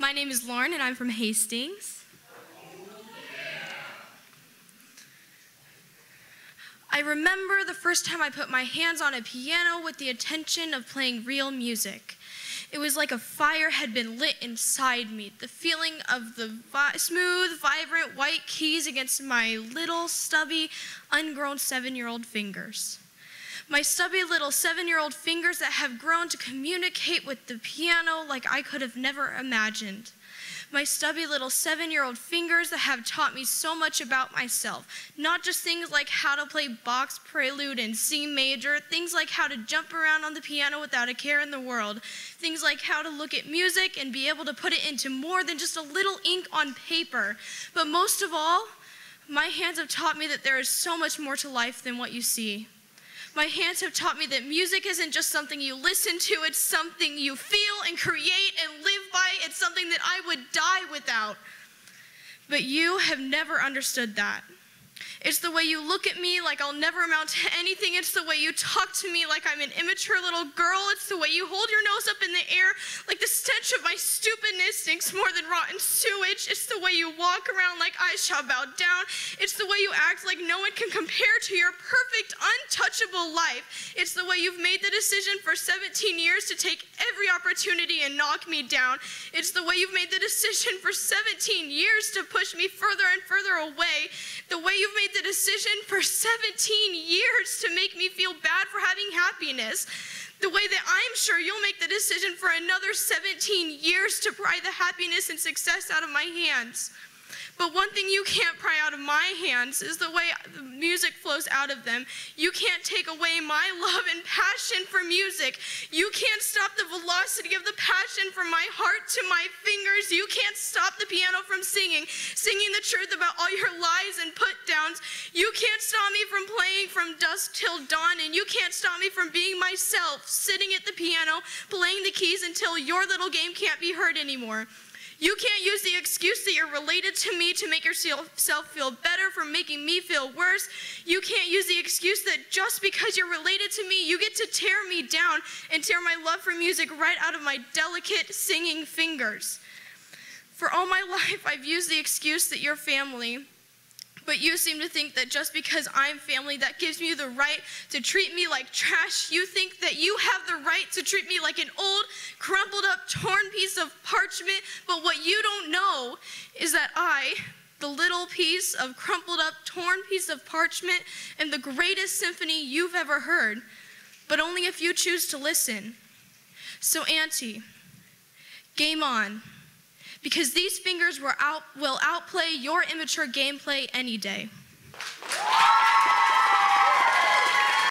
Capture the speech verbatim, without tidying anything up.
My name is Lauren, and I'm from Hastings. I remember the first time I put my hands on a piano with the intention of playing real music. It was like a fire had been lit inside me. The feeling of the vi smooth, vibrant, white keys against my little, stubby, ungrown seven-year-old fingers. My stubby little seven-year-old fingers that have grown to communicate with the piano like I could have never imagined. My stubby little seven-year-old fingers that have taught me so much about myself. Not just things like how to play Bach's Prelude in C major, things like how to jump around on the piano without a care in the world, things like how to look at music and be able to put it into more than just a little ink on paper. But most of all, my hands have taught me that there is so much more to life than what you see. My hands have taught me that music isn't just something you listen to, it's something you feel and create and live by. It's something that I would die without. But you have never understood that. It's the way you look at me like I'll never amount to anything. It's the way you talk to me like I'm an immature little girl. It's the way you hold your nose up in the air like the stench of my stupidness stinks more than rotten sewage. It's the way you walk around like I shall bow down. It's the way you act like no one can compare to your perfect, untouchable life. It's the way you've made the decision for seventeen years to take every opportunity and knock me down. It's the way you've made the decision for seventeen years to push me further and further away. The way you You've made the decision for seventeen years to make me feel bad for having happiness, the way that I'm sure you'll make the decision for another seventeen years to pry the happiness and success out of my hands. But one thing you can't pry out of my hands is the way the music flows out of them. You can't take away my love and passion for music. You can't stop the velocity of the passion from my heart to my fingers. You can't stop the piano from singing, singing the truth about all your lies and put-downs. You can't stop me from playing from dusk till dawn, and you can't stop me from being myself, sitting at the piano, playing the keys until your little game can't be heard anymore. You can't use the excuse that you're related to me to make yourself feel better for making me feel worse. You can't use the excuse that just because you're related to me, you get to tear me down and tear my love for music right out of my delicate singing fingers. For all my life, I've used the excuse that you're family, but you seem to think that just because I'm family, that gives you the right to treat me like trash. You think that you have the right to treat me like an old, crumpled up, torn piece of parchment. But what you don't know is that I, the little piece of crumpled up, torn piece of parchment, am the greatest symphony you've ever heard, but only if you choose to listen. So, Auntie, game on. Because these fingers will out, will outplay your immature gameplay any day.